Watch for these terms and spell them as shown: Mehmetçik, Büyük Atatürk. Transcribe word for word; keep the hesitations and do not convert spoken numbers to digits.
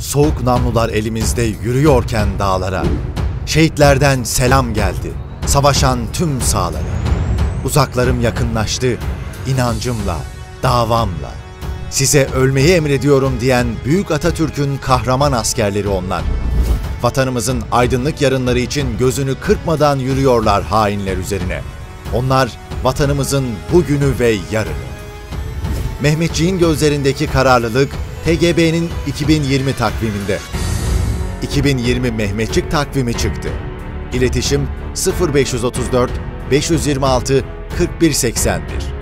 Soğuk namlular elimizde yürüyorken dağlara, şehitlerden selam geldi, savaşan tüm sahalara. Uzaklarım yakınlaştı, inancımla, davamla. Size ölmeyi emrediyorum diyen Büyük Atatürk'ün kahraman askerleri onlar. Vatanımızın aydınlık yarınları için gözünü kırpmadan yürüyorlar hainler üzerine. Onlar vatanımızın bugünü ve yarını. Mehmetçik'in gözlerindeki kararlılık T G B'nin iki bin yirmi takviminde. iki bin yirmi Mehmetçik takvimi çıktı. İletişim sıfır beş yüz otuz dört beş yüz yirmi altı kırk bir seksen bir.